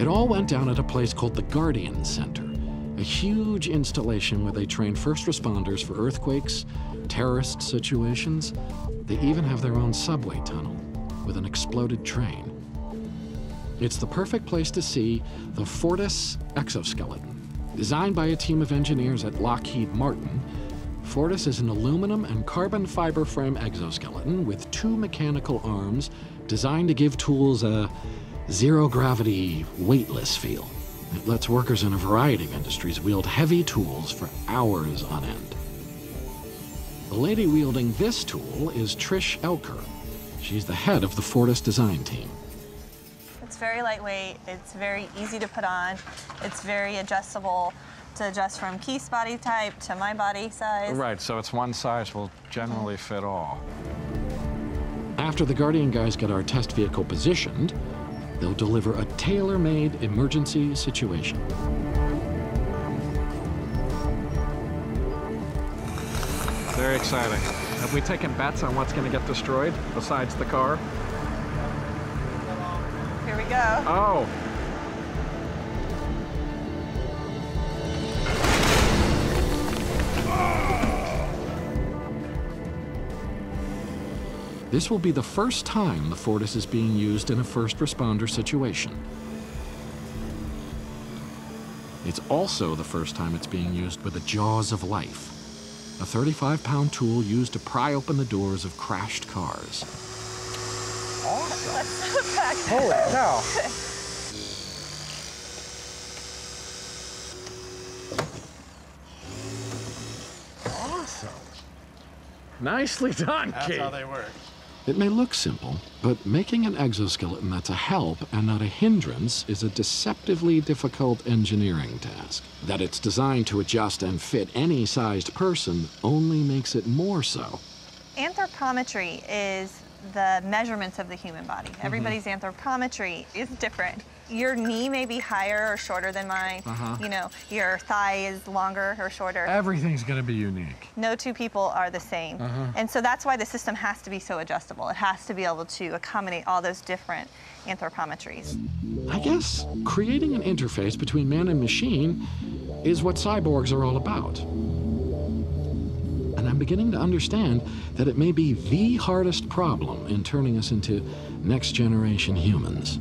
It all went down at a place called the Guardian Center, a huge installation where they train first responders for earthquakes, terrorist situations. They even have their own subway tunnel with an exploded train. It's the perfect place to see the Fortis Exoskeleton. Designed by a team of engineers at Lockheed Martin, Fortis is an aluminum and carbon fiber frame exoskeleton with two mechanical arms designed to give tools a zero-gravity, weightless feel. It lets workers in a variety of industries wield heavy tools for hours on end. The lady wielding this tool is Trish Elker. She's the head of the Fortis design team. It's very lightweight, it's very easy to put on, it's very adjustable to adjust from Keith's body type to my body size. Right, so it's one size will generally fit all. After the Guardian guys get our test vehicle positioned, they'll deliver a tailor-made emergency situation. Very exciting. Have we taken bets on what's going to get destroyed besides the car? Here we go. Oh. This will be the first time the Fortis is being used in a first responder situation. It's also the first time it's being used with the Jaws of Life, a 35-pound tool used to pry open the doors of crashed cars. Awesome. Holy cow. Awesome. Nicely done, Kate. That's how they work. It may look simple, but making an exoskeleton that's a help and not a hindrance is a deceptively difficult engineering task. That it's designed to adjust and fit any sized person only makes it more so. Anthropometry is the measurements of the human body. Everybody's anthropometry is different. Your knee may be higher or shorter than mine. You know, your thigh is longer or shorter. Everything's going to be unique. No two people are the same. And so that's why the system has to be so adjustable. It has to be able to accommodate all those different anthropometries. I guess creating an interface between man and machine is what cyborgs are all about. And I'm beginning to understand that it may be the hardest problem in turning us into next-generation humans.